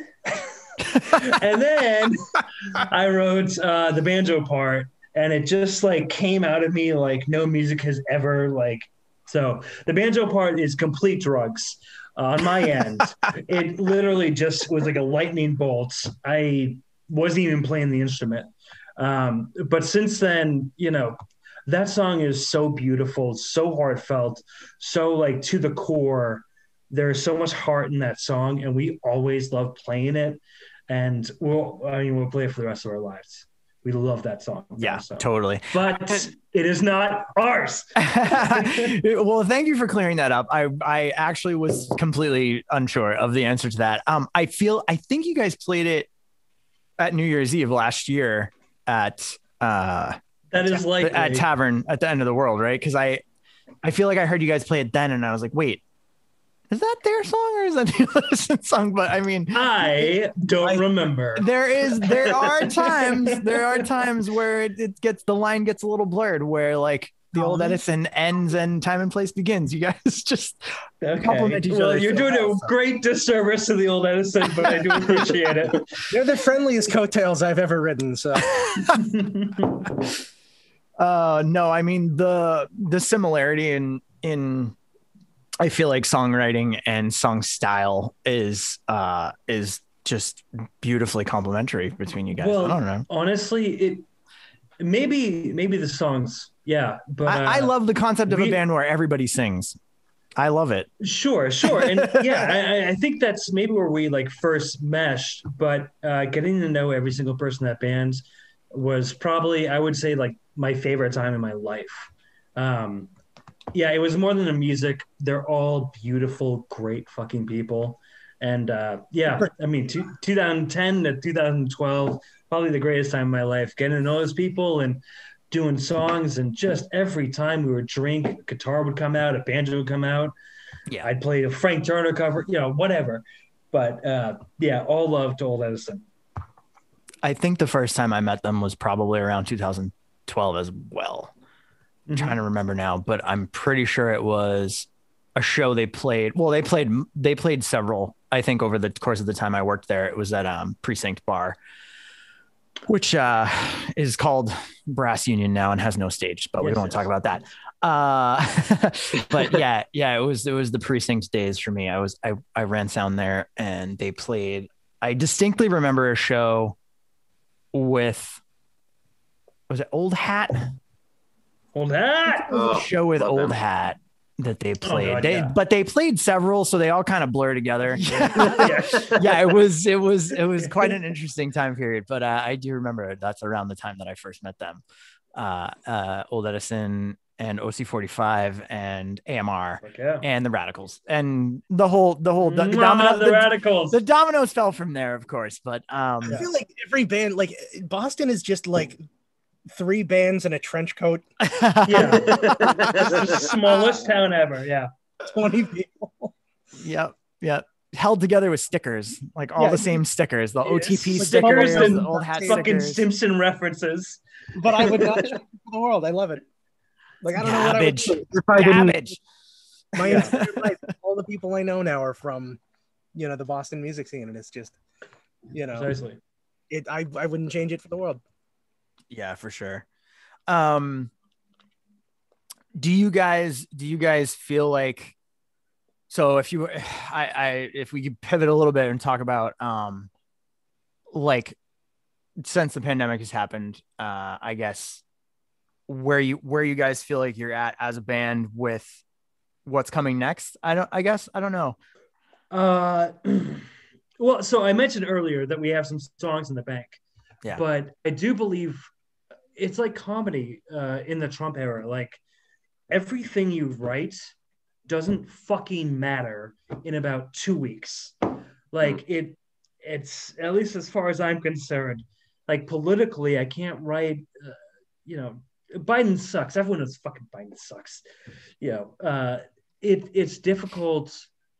and then I wrote uh, the banjo part, and it just like came out of me like no music has ever like. So the banjo part is complete drugs uh, on my end. It literally just was like a lightning bolt. I wasn't even playing the instrument. Um, but since then, you know, that song is so beautiful, so heartfelt, so like to the core. There's so much heart in that song, and we always love playing it. And we'll, I mean, we'll play it for the rest of our lives. We love that song. Yeah, so. Totally. But it is not ours. Well, thank you for clearing that up. I, I actually was completely unsure of the answer to that. Um, I feel, I think you guys played it at New Year's Eve last year at uh that is like at Tavern at the End of the World, right? Because I I feel like I heard you guys play it then, and I was like, wait, is that their song or is that the Edison song? But I mean, I don't I, remember. There is there are times there are times where it, it gets the line gets a little blurred, where like the old Edison ends and Time and Place begins. You guys just okay. compliment each well, other. You're so doing awesome. A great disservice to the old Edison, but I do appreciate it. They're the friendliest coattails I've ever ridden. So, uh, no, I mean the the similarity in in I feel like songwriting and song style is uh is just beautifully complementary between you guys. Well, I don't know. Honestly, it maybe maybe the songs. Yeah, but I, uh, I love the concept of we, a band where everybody sings. I love it. Sure, sure. And yeah, I, I think that's maybe where we like first meshed, but uh, getting to know every single person in that band was probably, I would say, like my favorite time in my life. Um, yeah, it was more than the music. They're all beautiful, great fucking people. And uh, yeah, I mean, t- two thousand ten to two thousand twelve, probably the greatest time of my life, getting to know those people and doing songs. And just every time we would drink, guitar would come out, a banjo would come out. Yeah, I'd play a Frank Turner cover, you know, whatever. But uh, yeah, all love to old Edison. I think the first time I met them was probably around two thousand twelve as well. I'm mm-hmm. trying to remember now, but I'm pretty sure it was a show they played. Well, they played they played several I think over the course of the time I worked there, it was at um, Precinct Bar, which uh, is called Brass Union now and has no stage, but yes, we won't talk about that. Uh, but yeah, yeah, it was, it was the Precinct days for me. I was, I, I ran sound there and they played, I distinctly remember a show with, was it Old Hat? Old Hat. Oh, show with Old them. Hat that they played. Oh, God, they, yeah. But they played several, so they all kind of blur together. Yeah. yeah, it was, it was, it was quite an interesting time period. But uh, I do remember that's around the time that I first met them. Uh, uh, Old Edison and O C forty-five and A M R yeah. and the Radicals and the whole, the whole do- domino, the, the radicals, the dominoes fell from there, of course. But um, I feel like every band, like Boston is just like three bands and a trench coat. Yeah. It's the smallest town ever. Yeah. twenty people. Yep. Yep. Held together with stickers, like all yeah. the same stickers, the yes. O T P like stickers, and the Old Hat fucking stickers. Simpson references. But I would not for the world. I love it. Like, I don't Cabbage. know what I would do. Cabbage. My yeah. entire life, all the people I know now are from, you know, the Boston music scene. And it's just, you know, seriously, it, I, I wouldn't change it for the world. Yeah, for sure. Um, do you guys, do you guys feel like, so if you, I, I, if we could pivot a little bit and talk about, um, like since the pandemic has happened, uh, I guess where you, where you guys feel like you're at as a band with what's coming next. I don't, I guess, I don't know. Uh, well, so I mentioned earlier that we have some songs in the bank, yeah. but I do believe it's like comedy uh, in the Trump era. Like everything you write doesn't fucking matter in about two weeks. Like it, it's at least as far as I'm concerned. Like politically, I can't write. Uh, you know, Biden sucks. Everyone knows fucking Biden sucks. You know, uh, it it's difficult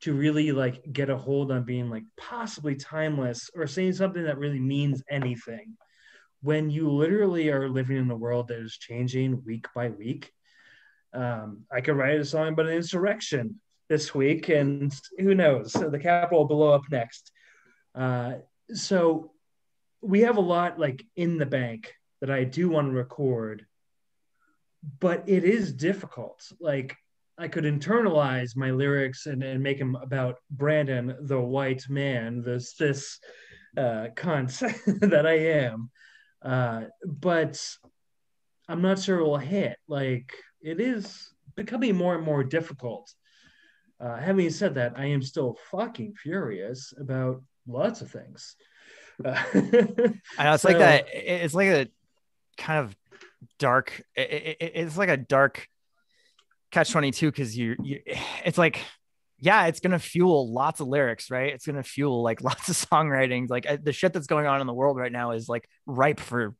to really like get a hold on being like possibly timeless or saying something that really means anything when you literally are living in a world that is changing week by week. Um, I could write a song about an insurrection this week, and who knows? So the Capitol will blow up next. Uh, so we have a lot like in the bank that I do want to record, but it is difficult. Like I could internalize my lyrics and, and make them about Brandon, the white man, this this uh, cunt that I am, uh, but I'm not sure it will hit. Like. It is becoming more and more difficult. Uh, having said that, I am still fucking furious about lots of things. Uh, I know it's so, like that. It's like a kind of dark. It, it, it's like a dark catch twenty-two because you, you. It's like, yeah, it's gonna fuel lots of lyrics, right? It's gonna fuel like lots of songwriting. Like the shit that's going on in the world right now is like ripe for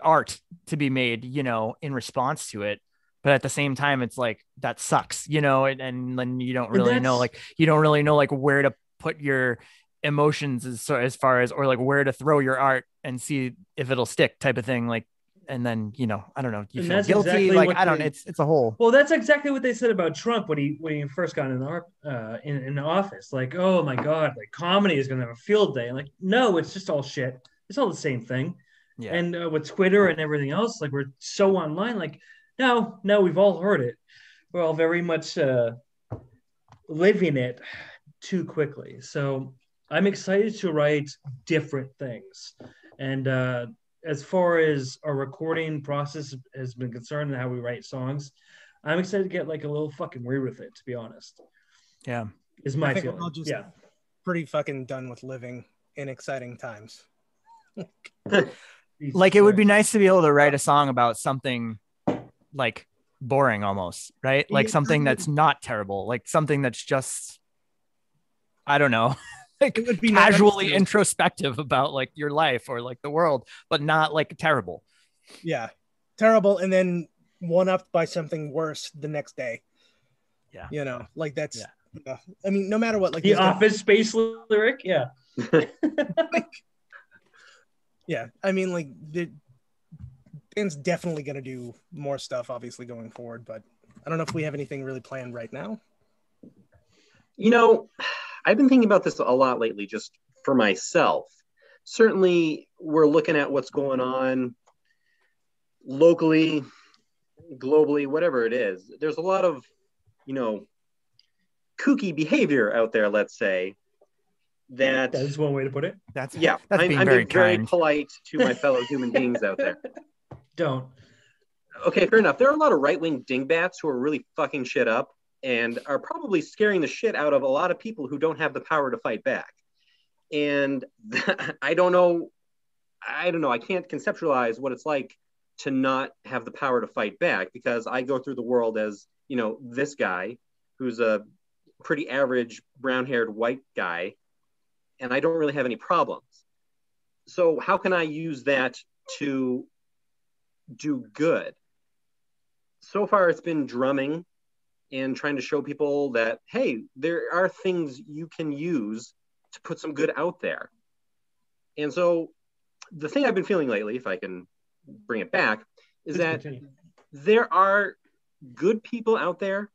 art to be made, you know, in response to it. But at the same time, it's like, that sucks, you know, and, and then you don't really know, like, you don't really know, like, where to put your emotions as, as far as, or like where to throw your art and see if it'll stick type of thing. Like, and then, you know, I don't know, you feel guilty. Exactly like, I don't, they, it's, it's a whole. Well, that's exactly what they said about Trump when he, when he first got in the, uh, in, in the office, like, oh my God, like comedy is going to have a field day. And like, no, it's just all shit. It's all the same thing. Yeah. And uh, with Twitter and everything else, like we're so online, like, No, no, we've all heard it. We're all very much uh, living it too quickly. So I'm excited to write different things. And uh, as far as our recording process has been concerned and how we write songs, I'm excited to get like a little fucking weird with it, to be honest. Yeah. Is my I think feeling. We're all just yeah. pretty fucking done with living in exciting times. Like it would be nice to be able to write a song about something like boring almost, right? Like something that's not terrible, like something that's just, I don't know, like it would be casually introspective about like your life or like the world, but not like terrible. Yeah. Terrible. And then one up by something worse the next day. Yeah. You know, like that's, yeah. uh, I mean, no matter what, like the Office guys, Space lyric. Yeah. like, yeah. I mean, like the, It's definitely going to do more stuff, obviously, going forward, but I don't know if we have anything really planned right now. You know, I've been thinking about this a lot lately, just for myself. Certainly, we're looking at what's going on locally, globally, whatever it is. There's a lot of, you know, kooky behavior out there, let's say. That, that is one way to put it. That's yeah. That's I'm, being I'm very, being very polite to my fellow human beings out there. Don't. Okay, fair enough. There are a lot of right-wing dingbats who are really fucking shit up and are probably scaring the shit out of a lot of people who don't have the power to fight back. And I don't know. I don't know. I can't conceptualize what it's like to not have the power to fight back, because I go through the world as, you know, this guy who's a pretty average brown-haired white guy, and I don't really have any problems. So how can I use that to do good? So far, it's been drumming and trying to show people that, hey, there are things you can use to put some good out there. And so the thing I've been feeling lately, if I can bring it back, is that there are good people out there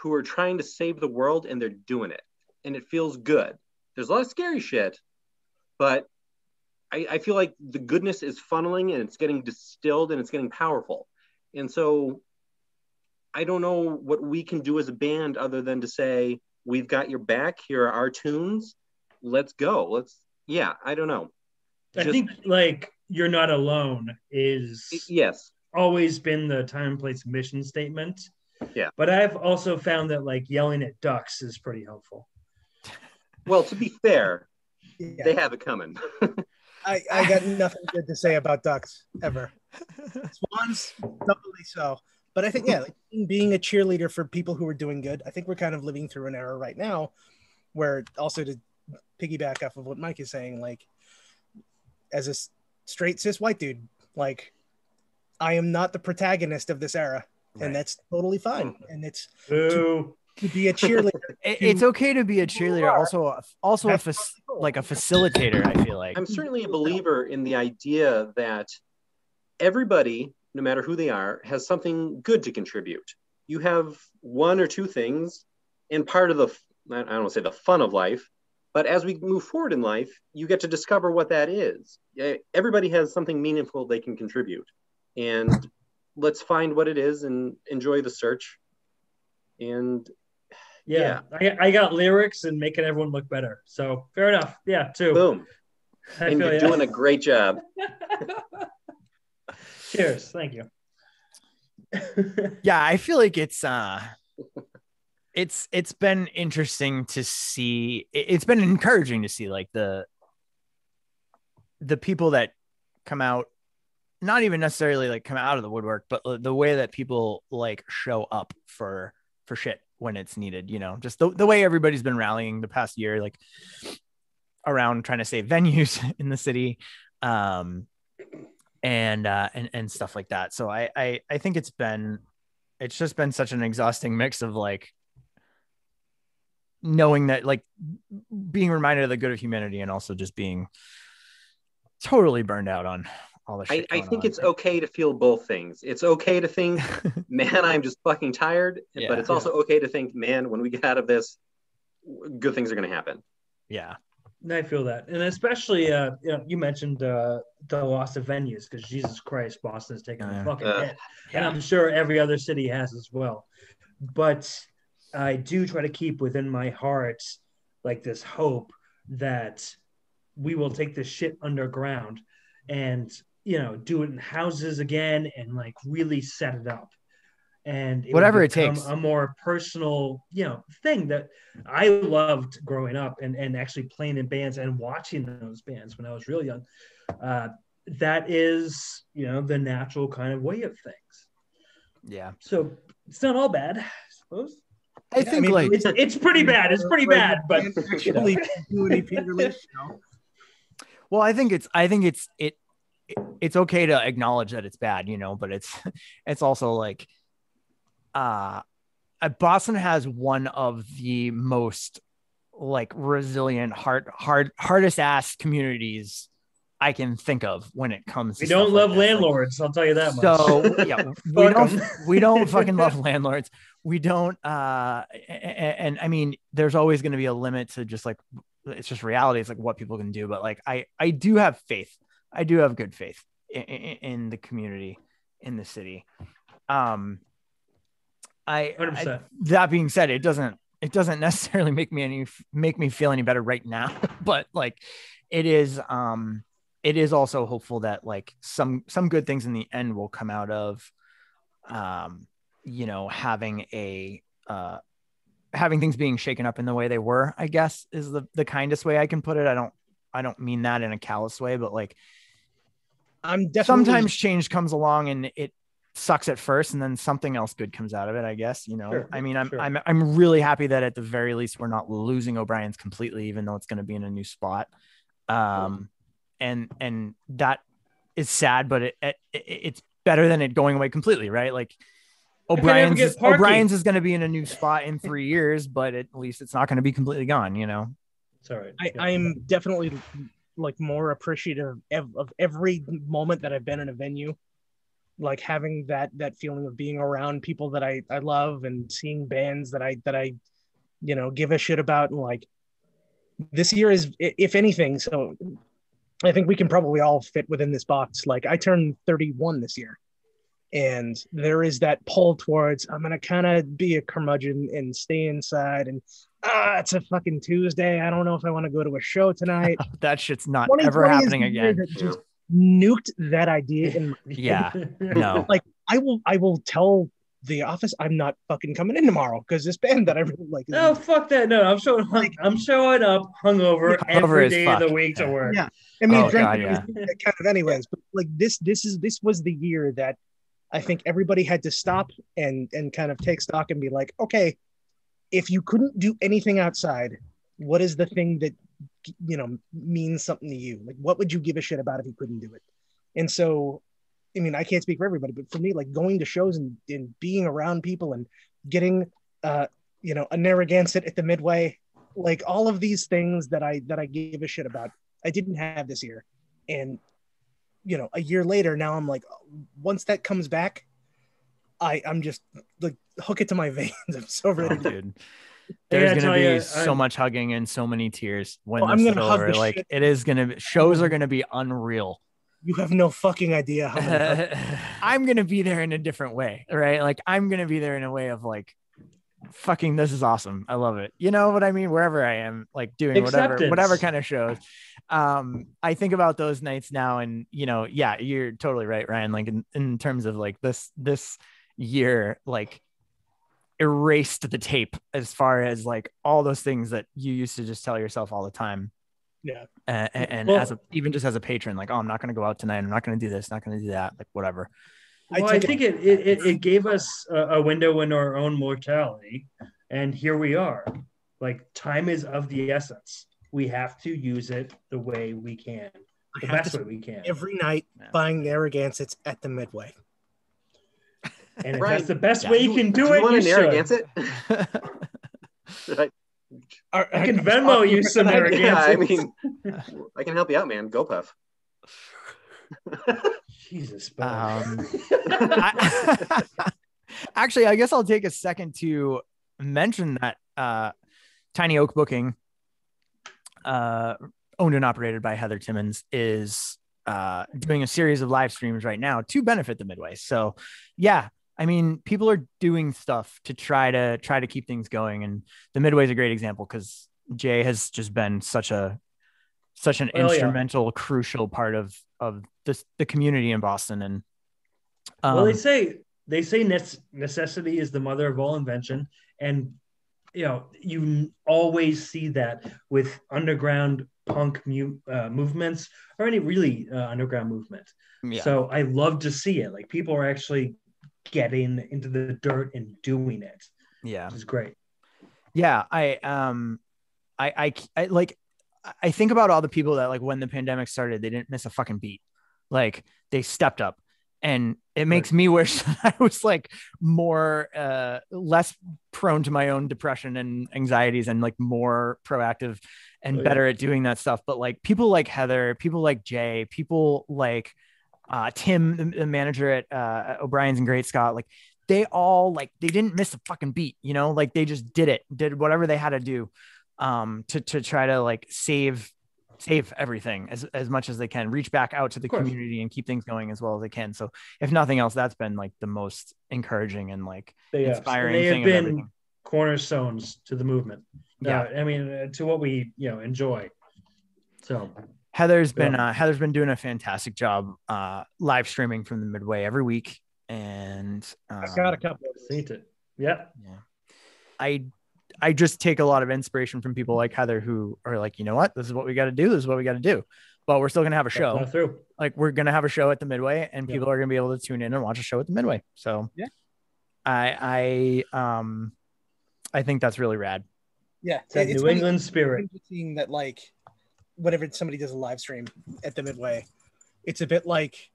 who are trying to save the world, and they're doing it, and it feels good. There's a lot of scary shit, but I, I feel like the goodness is funneling, and it's getting distilled, and it's getting powerful. And so I don't know what we can do as a band other than to say, we've got your back. Here are our tunes. Let's go. Let's, yeah, I don't know. I Just, think like you're not alone is it, yes, always been the Time and Place mission statement. Yeah. But I've also found that like yelling at ducks is pretty helpful. Well, to be fair, yeah. They have it coming. I, I got nothing good to say about ducks, ever. Swans, doubly so. But I think, yeah, like being a cheerleader for people who are doing good, I think we're kind of living through an era right now where, also to piggyback off of what Mike is saying, like, as a straight cis white dude, like, I am not the protagonist of this era. Right. And that's totally fine. And it's... Boo. To be a cheerleader, it's okay to be a cheerleader. Also, also a fa- like a facilitator. I feel like I'm certainly a believer in the idea that everybody, no matter who they are, has something good to contribute. You have one or two things, and part of the—I don't want to say the fun of life, but as we move forward in life, you get to discover what that is. Everybody has something meaningful they can contribute, and let's find what it is and enjoy the search. And Yeah, yeah. I, I got lyrics and making everyone look better. So fair enough. Yeah, too. Boom. I and you're yeah. doing a great job. Cheers. Thank you. Yeah, I feel like it's uh, it's it's been interesting to see. It's been encouraging to see like the the people that come out, not even necessarily like come out of the woodwork, but the way that people like show up for for shit when it's needed, you know, just the, the way everybody's been rallying the past year, like around trying to save venues in the city, um, and, uh, and, and stuff like that. So I, I, I think it's been, it's just been such an exhausting mix of like, knowing that, like being reminded of the good of humanity and also just being totally burned out on all the shit. I, I think on. It's okay to feel both things. It's okay to think, man, I'm just fucking tired. Yeah, but it's also yeah. okay to think, man, when we get out of this, good things are going to happen. Yeah. And I feel that. And especially, uh, you know, you mentioned uh, the loss of venues, because Jesus Christ, Boston's taking a yeah. fucking uh, hit. And I'm sure every other city has as well. But I do try to keep within my heart, like this hope that we will take this shit underground and, you know, do it in houses again and like really set it up, and it whatever it takes, a more personal, you know, thing that I loved growing up, and, and actually playing in bands and watching those bands when I was real young. Uh, that is, you know, the natural kind of way of things. Yeah. So it's not all bad, I suppose. I yeah, think I mean, like it's, it's pretty bad. It's pretty bad, but actually do an E P release, you know. Well, I think it's, I think it's, it, it's okay to acknowledge that it's bad, you know, but it's, it's also like, uh, Boston has one of the most like resilient, hard, hard, hardest ass communities I can think of when it comes to. We don't love like landlords. Like, I'll tell you that much. So yeah, we don't, we don't fucking love landlords. we don't, uh, and, and I mean, there's always going to be a limit to just like, it's just reality. It's like what people can do. But like, I, I do have faith. I do have good faith in, in, in the community, in the city. Um, I, I, that being said, it doesn't, it doesn't necessarily make me any, make me feel any better right now, but like it is, um, it is also hopeful that like some, some good things in the end will come out of, um, you know, having a, uh, having things being shaken up in the way they were, I guess is the, the kindest way I can put it. I don't, I don't mean that in a callous way, but like I'm definitely sometimes change comes along and it sucks at first and then something else good comes out of it, I guess, you know, sure, I mean, I'm, sure. I'm, I'm really happy that at the very least we're not losing O'Brien's completely, even though it's going to be in a new spot. Um, yeah. and, and that is sad, but it, it it's better than it going away completely. Right. Like, O'Brien's is, O'Brien's is going to be in a new spot in three years, but at least it's not going to be completely gone, you know? It's all right. I, I'm definitely like more appreciative of, of every moment that I've been in a venue, like having that, that feeling of being around people that I, I love and seeing bands that I, that I, you know, give a shit about. And like this year is, if anything, so I think we can probably all fit within this box. Like I turned thirty-one this year. And there is that pull towards, I'm going to kind of be a curmudgeon and stay inside. And ah, it's a fucking Tuesday. I don't know if I want to go to a show tonight. That shit's not ever happening again. That just nuked that idea. In my yeah. No. Like I will, I will tell the office I'm not fucking coming in tomorrow because this band that I really like. Is oh, fuck that. No, I'm showing, like, I'm showing up hungover yeah, every day fuck. of the week to work. Yeah. I mean, oh, God, yeah. kind of anyways, but like this, this is, this was the year that I think everybody had to stop and and kind of take stock and be like, okay, if you couldn't do anything outside, what is the thing that, you know, means something to you? Like, what would you give a shit about if you couldn't do it? And so, I mean, I can't speak for everybody, but for me, like going to shows and, and being around people and getting, uh, you know, a Narragansett at the Midway, like all of these things that I, that I gave a shit about, I didn't have this year. And you know, a year later, now I'm like, once that comes back, I, I'm just like, hook it to my veins. I'm so ready. Oh, dude. There's going to be you, so I'm... much hugging and so many tears when oh, this I'm gonna is hug over. Like, shit. It is going to, shows are going to be unreal. You have no fucking idea. How many I'm going to be there in a different way, right? Like, I'm going to be there in a way of like, fucking, this is awesome. I love it. You know what I mean? Wherever I am, like doing Acceptance. whatever, whatever kind of shows. um I think about those nights now, and you know, yeah, you're totally right, Ryan, like in, in terms of like this this year like erased the tape as far as like all those things that you used to just tell yourself all the time. Yeah. And, and well, as a, even just as a patron, like, oh, I'm not going to go out tonight, I'm not going to do this, not going to do that, like whatever. Well, I, I think it it, it it gave us a, a window into our own mortality, and here we are. Like, time is of the essence. We have to use it the way we can, the best way we can. Every night, yeah. buying Narragansetts at the Midway. And right. if that's the best yeah. way you can do, do it, you want you a Narragansett? I, I, I can Venmo you some Narragansetts. Yeah, I mean, I can help you out, man. Go Puff. Jesus. Um, I, actually, I guess I'll take a second to mention that uh, Tiny Oak Booking, uh owned and operated by Heather Timmons, is uh doing a series of live streams right now to benefit the Midway. So yeah, I mean, people are doing stuff to try to try to keep things going, and the Midway is a great example because Jay has just been such a such an well, instrumental yeah. crucial part of of this the community in Boston. And um, well, they say they say necessity is the mother of all invention, and you know, you always see that with underground punk mu- uh, movements or any really uh, underground movement. Yeah. So I love to see it. Like, people are actually getting into the dirt and doing it. Yeah. Which is great. Yeah. I, um, I, I, I like, I think about all the people that, like, when the pandemic started, they didn't miss a fucking beat. Like, they stepped up. And it makes me wish I was like more, uh, less prone to my own depression and anxieties, and like more proactive and oh, yeah. better at doing that stuff. But like people like Heather, people like Jay, people like uh, Tim, the, the manager at uh, O'Brien's in Great Scott, like they all like, they didn't miss a fucking beat, you know, like they just did it, did whatever they had to do um, to, to try to like save, save everything as, as much as they can, reach back out to the community and keep things going as well as they can. So if nothing else, that's been like the most encouraging and like they, inspiring they thing. They have been cornerstones to the movement. Yeah. Uh, I mean, uh, to what we, you know, enjoy. So Heather's yeah. been, uh, Heather's been doing a fantastic job uh, live streaming from the Midway every week. And um, I've got a couple of seen it. Yeah. Yeah. I, I just take a lot of inspiration from people like Heather who are like, you know what, this is what we got to do. This is what we got to do, but we're still going to have a show through. Like we're going to have a show at the Midway and yeah. people are going to be able to tune in and watch a show at the Midway. So yeah, I, I, um, I think that's really rad. Yeah. It's that New England spirit. Seeing that, like, whenever somebody does a live stream at the Midway, it's a bit like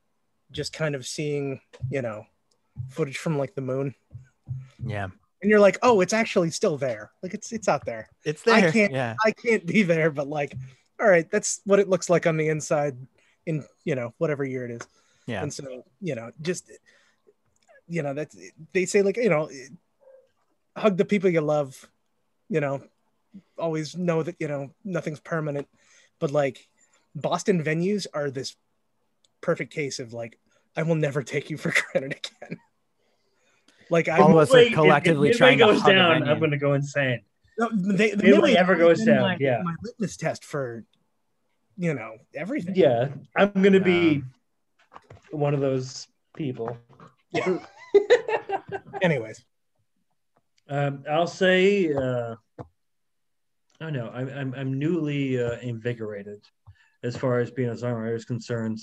just kind of seeing, you know, footage from like the moon. Yeah. And you're like, oh, it's actually still there. Like it's, it's out there. It's there. I can't, yeah. I can't be there, but like, all right, that's what it looks like on the inside in, you know, whatever year it is. Yeah. And so, you know, just, you know, that's, they say like, you know, hug the people you love, you know, always know that, you know, nothing's permanent, but like Boston venues are this perfect case of like, I will never take you for granted again. Like all of us are collectively trying to hug down, I'm going to go insane. No, they, the Midway ever goes down. My, yeah, my litmus test for, you know, everything. Yeah, I'm going to be um, one of those people. Yeah. Anyways, um, I'll say. Uh, I know I'm I'm, I'm newly uh, invigorated as far as being a songwriter is concerned.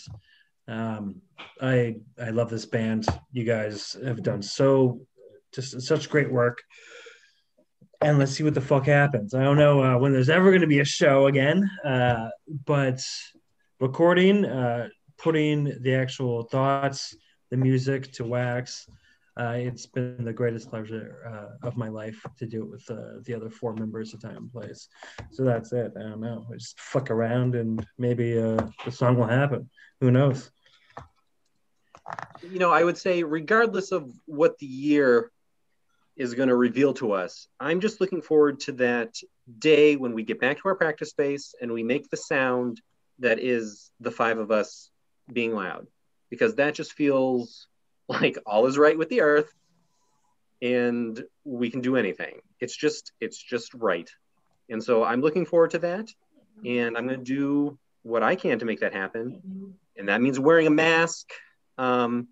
Um, I I love this band. You guys have done so just such great work, and let's see what the fuck happens. I don't know uh, when there's ever going to be a show again, uh, but recording, uh, putting the actual thoughts, the music to wax, uh, it's been the greatest pleasure uh, of my life to do it with uh, the other four members of Time and Place. So that's it. I don't know. We just fuck around, and maybe uh, the song will happen. Who knows? You know, I would say regardless of what the year is going to reveal to us, I'm just looking forward to that day when we get back to our practice space and we make the sound that is the five of us being loud, because that just feels like all is right with the earth and we can do anything. It's just, it's just right. And so I'm looking forward to that, and I'm going to do what I can to make that happen. And that means wearing a mask. Um,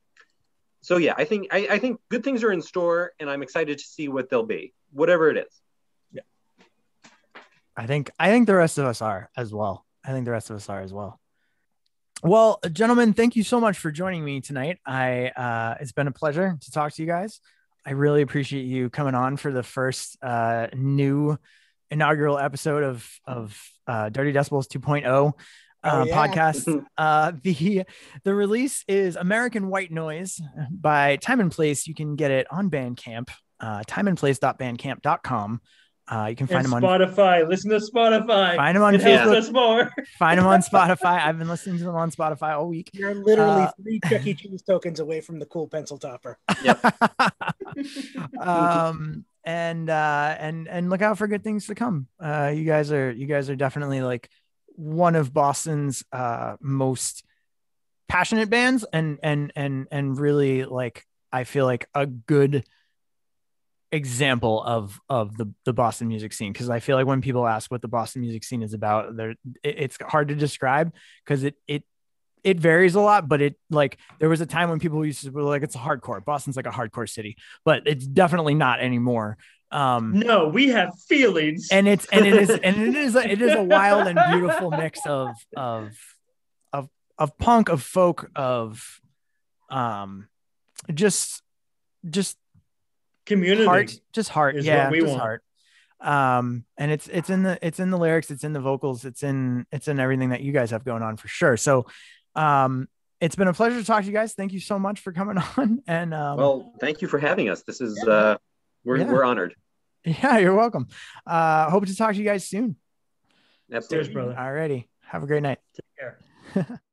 so yeah, I think I, I think good things are in store, and I'm excited to see what they'll be, whatever it is. Yeah, I think I think the rest of us are as well. I think the rest of us are as well. Well, gentlemen, thank you so much for joining me tonight. I uh, it's been a pleasure to talk to you guys. I really appreciate you coming on for the first uh, new inaugural episode of of uh, Dirty Decibels two point oh. Uh, oh, yeah. Podcast. Uh, the the release is American White Noise by Time and Place. You can get it on Bandcamp, uh, time and place dot bandcamp dot com. Uh, you can find and them Spotify. on Spotify. Listen to Spotify. Find them on it Facebook. Us more. Find them on Spotify. I've been listening to them on Spotify all week. You're literally uh, three Chuck E. Cheese tokens away from the cool pencil topper. Yep. um, and uh, and and look out for good things to come. Uh, you guys are you guys are definitely like one of Boston's uh, most passionate bands, and and and and really like I feel like a good example of of the the Boston music scene, because I feel like when people ask what the Boston music scene is about, there it's hard to describe because it it it varies a lot. But it like there was a time when people used to be like it's a hardcore. Boston's like a hardcore city, but it's definitely not anymore. Um, no, we have feelings, and it's and it is and it is a, it is a wild and beautiful mix of of of of punk, of folk, of um, just just community, heart, just heart, is yeah, what we just want. heart. Um, and it's it's in the it's in the lyrics, it's in the vocals, it's in it's in everything that you guys have going on for sure. So, um, it's been a pleasure to talk to you guys. Thank you so much for coming on. And um, well, thank you for having us. This is yeah. uh, we're yeah. we're honored. Yeah, you're welcome. Uh, hope to talk to you guys soon. Absolutely, brother. Alrighty. Have a great night. Take care.